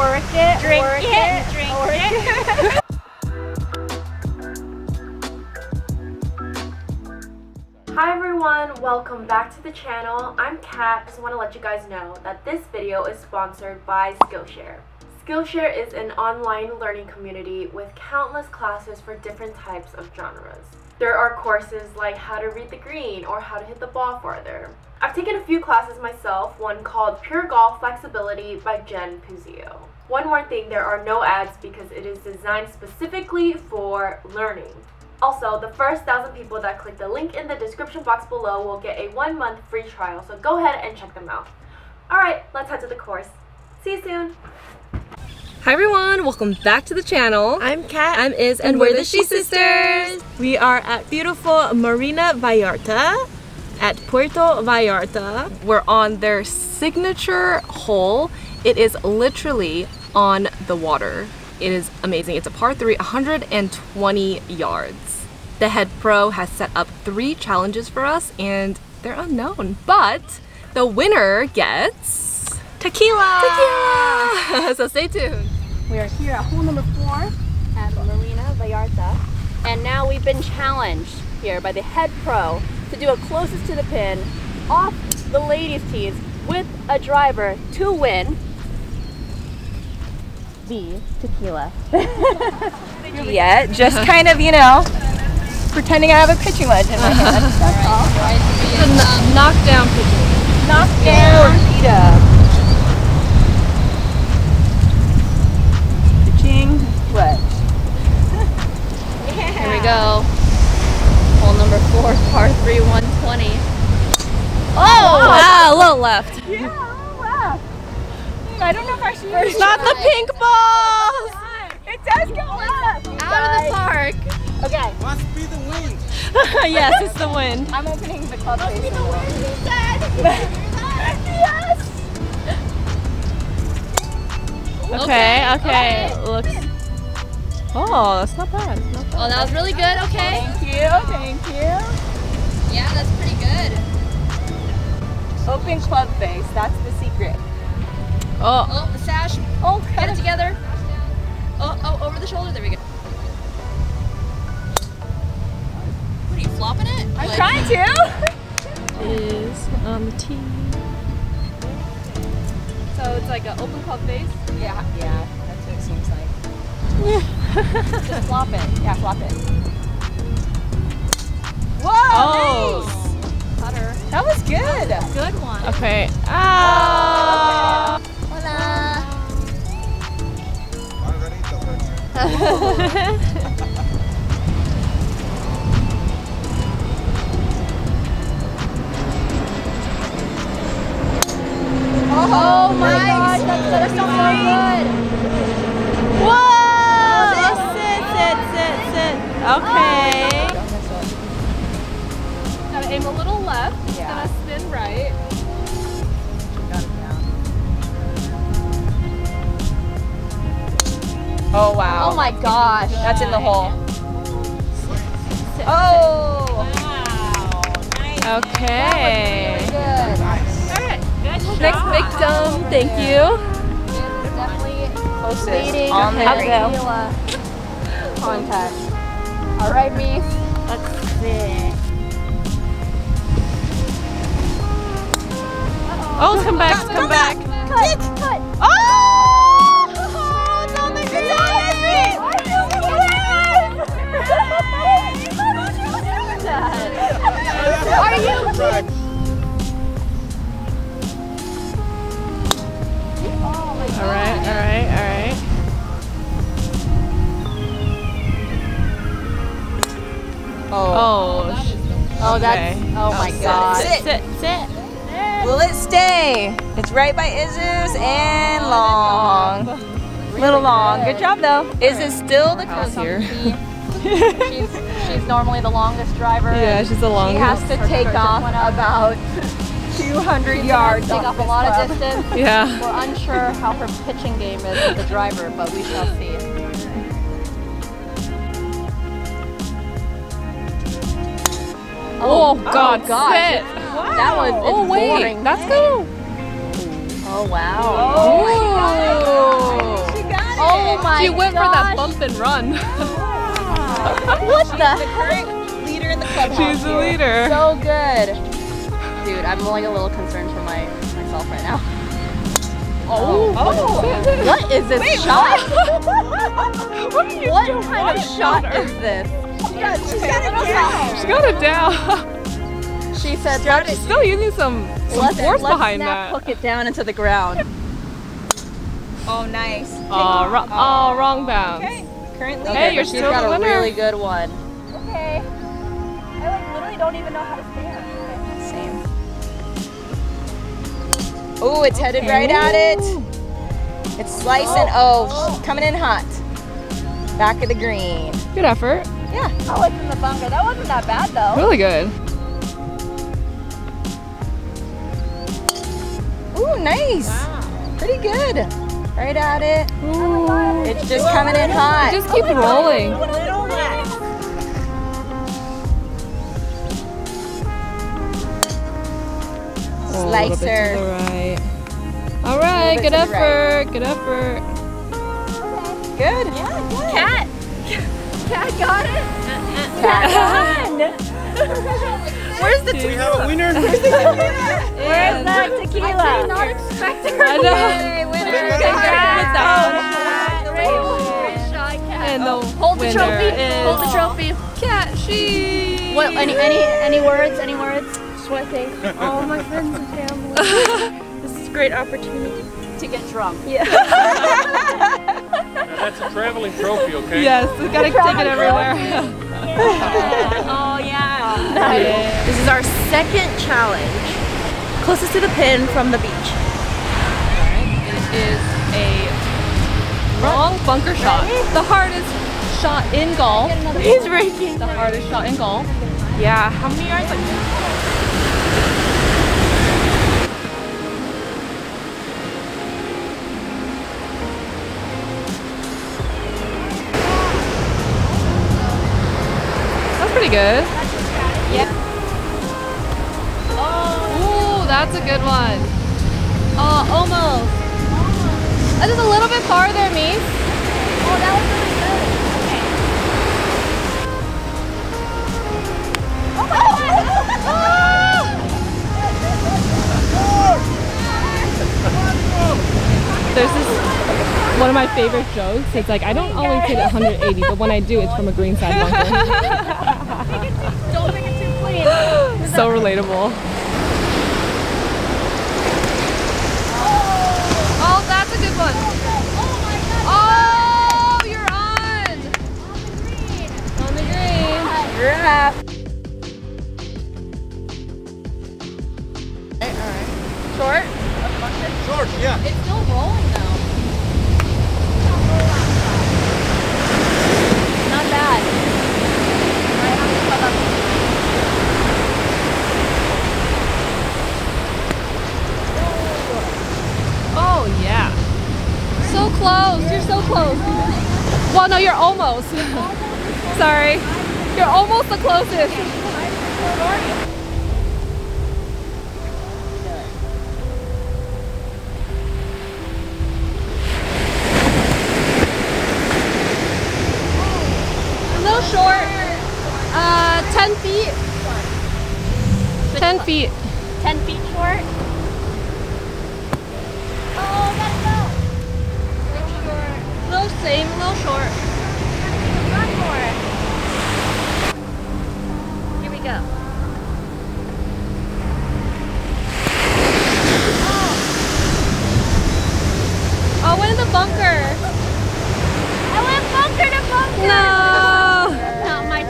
Work it. Hi everyone, welcome back to the channel. I'm Kat. Just want to let you guys know that this video is sponsored by Skillshare. Skillshare is an online learning community with countless classes for different types of genres. There are courses like how to read the green or how to hit the ball farther. I've taken a few classes myself, one called Pure Golf Flexibility by Jen Puzio. One more thing, there are no ads because it is designed specifically for learning. Also, the first 1,000 people that click the link in the description box below will get a 1-month free trial, so go ahead and check them out. Alright, let's head to the course. See you soon! Hi everyone, welcome back to the channel. I'm Kat. I'm Iz, and we're the She sisters. We are at beautiful Marina Vallarta at Puerto Vallarta. We're on their signature hole. It is literally on the water. It is amazing. It's a par 3, 120 yards. The head pro has set up 3 challenges for us and they're unknown, but the winner gets Tequila! So stay tuned. We are here at hole number 4 at Marina Vallarta. And now we've been challenged here by the head pro to do a closest to the pin off the ladies' tees with a driver to win the tequila. Yeah, just kind of, you know, pretending I have a pitching wedge in my hand. That's all. It's a knockdown pitching. Knockdown. Go. Hole number 4, par 3, 120. Oh! Wow, a little left. Yeah, a little left. I don't know if I should. It's not the pink balls! It does go left! Out of the park. Okay. Must be the wind. Yes, it's the wind. I'm opening the club. Must be the wind, he said! Yes! Okay, okay. Looks. Oh, that's not bad. Oh, that was really good. Okay. Thank you. Yeah, that's pretty good. Open club face. That's the secret. Oh, the sash. Oh, get it together. Oh, over the shoulder. There we go. What are you flopping it? I'm like, trying to. Is on the tee. So it's like an open club face. Yeah. That's what it seems like. Just flop it. Yeah, flop it. Whoa! Oh. Nice! Putter. That was good! That was a good one. Okay. Ah! Oh. Hola! Oh my gosh, that's so good! Whoa! Sit. Okay. Gotta aim a little left. Yeah. It's gonna spin right. Got it down. Oh wow. Oh my gosh. That's in the hole. Sit. Oh! Wow. Nice. Okay. Really good. Nice. All right. Good next job. Victim. Thank you. Leading on the tequila contact. All right, me. Let's see. Oh, come back. Cut. Oh! It's on the green! Are you kidding? All right. Oh my God. Sit. Will it stay? It's right by Iz's and long. Little long. Good job though. Iz is still the coach here. she's normally the longest driver. Yeah, she's the longest. She has to take off about 200 yards. Take off a lot of distance. Yeah. We're unsure how her pitching game is with the driver, but we shall see. Oh God. Sit. Wow. That was boring. Let's go. Oh wow. Oh my God. my She went gosh. For that bump and run. Wow. What She's the current leader in the clubhouse. She's the leader. So good. Dude, I'm like a little concerned for myself right now. Oh, oh. What is this shot? What are you doing? What kind of shot is this? She got it down. She said, she's still using some force behind that. Let's hook it down into the ground. Oh, nice. Oh, wrong bounce. Okay, currently. Hey, you're still got a really good one. Okay. I like literally don't even know how to stand. Oh, it's headed right at it. It's slicing. Oh, she's coming in hot. Back of the green. Good effort. Yeah. Oh, it's in the bunker. That wasn't that bad though. Really good. Ooh, nice. Wow. Pretty good. Right at it. Ooh. It's just coming in hot. Just keep rolling. Slicer. All right, good effort. Right. Good effort. Okay. Good. Yeah, good. Kat. Kat got it. Kat won. Where's the tequila? Winner. Where's that tequila? I did not expect her to win. Winner. Congrats. Great shot, Kat. And the hold the trophy. Hold the trophy. Kat, she. What? Any words? Any words? I thank all my friends and family. This is a great opportunity to get drunk. Yeah. That's a traveling trophy, okay? Yes, we've got to take it everywhere. Oh, yeah. Nice. This is our second challenge. Closest to the pin from the beach. All right, it is a wrong bunker shot. Ready? The hardest shot in golf. He's breaking. The hardest shot in golf. Yeah, how many yards? Pretty good. Yep. Oh, ooh, that's a good one. Oh, almost. That is a little bit farther, me. Oh, that was really good. Okay. Oh my God! There's this one of my favorite jokes. It's like I don't always hit 180, but when I do, it's from a greenside bunker. Don't make it too clean. So relatable. Oh. Oh, that's a good one. Oh my God. Oh, you're on. On the green. On the green. You're up. All right. Short. Short, yeah. It's still rolling though. Not bad. Oh yeah. So close. You're so close. Well, no, you're almost. Sorry. You're almost the closest. A little short. 10 feet. 10 feet. 10 feet short. Oh, gotta go. Little short. Little same, little short. Run for it. Here we go. Oh. Oh, went in the bunker. I went bunker to bunker. No. Not my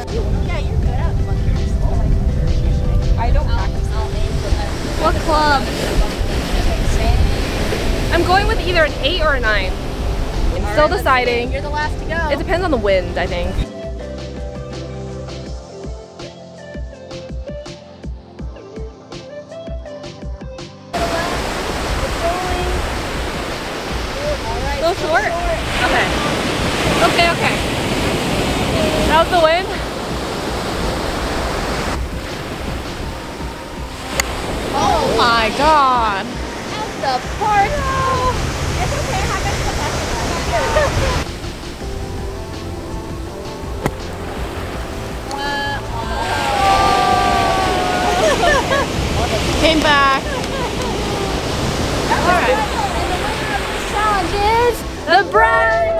I don't practice. What club? I'm going with either an 8 or a 9. I'm still deciding. You're the last to go. It depends on the wind, I think. A little short? Okay. Okay, okay. That was the wind? Oh my God! Out the park! No. It's okay, I got the best. A bride!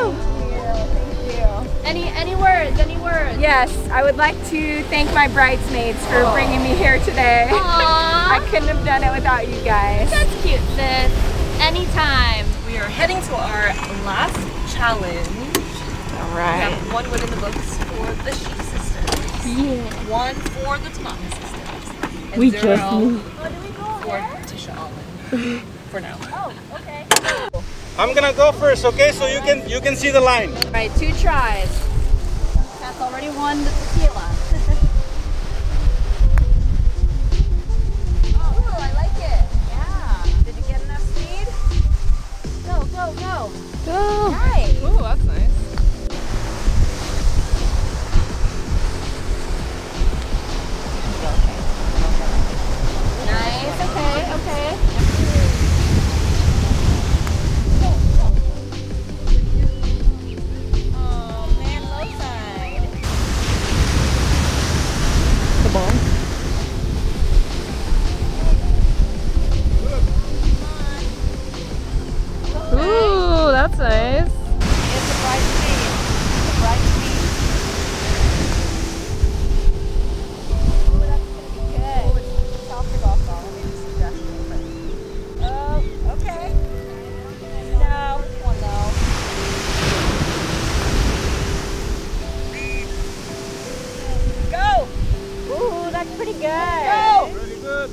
Woo! Thank you. Any words? Yes, I would like to thank my bridesmaids for bringing me here today. I couldn't have done it without you guys. That's cute, sis. Anytime. We are heading to our last challenge. All right. We have one win in the books for the She sisters. Yeah. One for the Tamami sisters. And we just moved. What do we call her? Tisha Allen. For now. Oh, okay. I'm gonna go first, okay? So you can see the line. All right, 2 tries. Kat's already won the tequila. Ooh, I like it. Yeah. Did you get enough speed? Go, go, go. Go. Nice. Ooh, that's nice.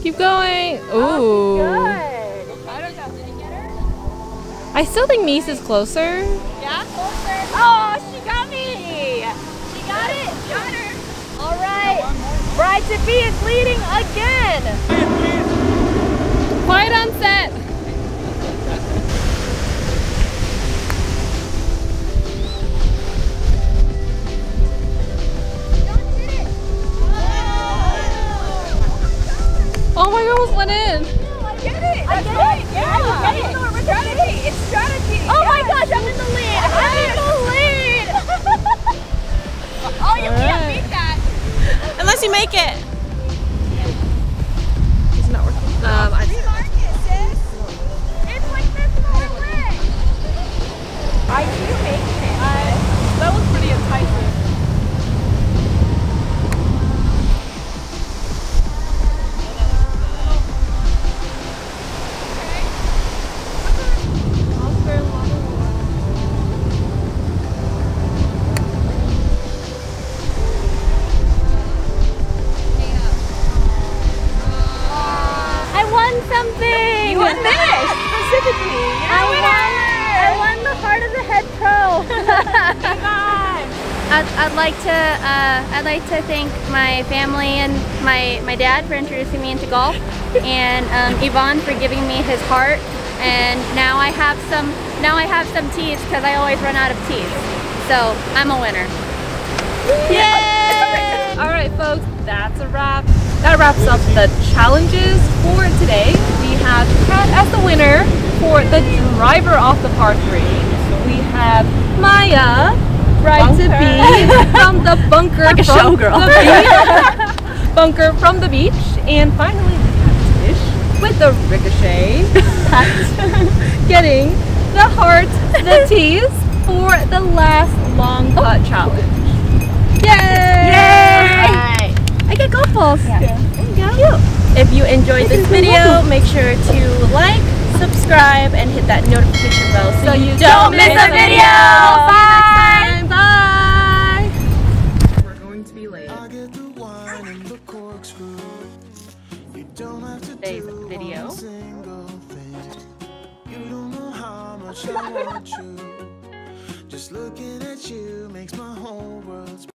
Keep going. Ooh. Good. I still think Mies is closer. Yeah, closer. Oh, she got me. She got it. Got her. All right. Bride to be is leading again. Quiet on set. Oh my God, almost went in. No, I get it. I get it. Yeah. I get it. Strategy. It's strategy. Oh my gosh, I'm in the lead. I'm in the lead. Oh, you can't beat that. Unless you make it. It's not working. Remark it, sis. It's like this more quick. Are you making it? That was pretty enticing. I'd like to thank my family and my dad for introducing me into golf, and Yvonne for giving me his heart. And now I have some tees because I always run out of tees. So I'm a winner. Yay! All right, folks, that's a wrap. That wraps up the challenges for today. We have Kat as the winner for the driver off the par 3. We have Maya, bride to be from the bunker, like a showgirl. Bunker from the beach, and finally we have Tish with the ricochet putt, getting the heart, the tees for the last long putt challenge. Yay! Yay! Right. I get golf balls. Yeah. There you go. Cute. If you enjoyed this video, make sure to like, subscribe, and hit that notification bell so you don't miss a video. Bye. Bye. We're going to be late. Today's video. You don't know how much I want you. Just looking at you makes my whole world.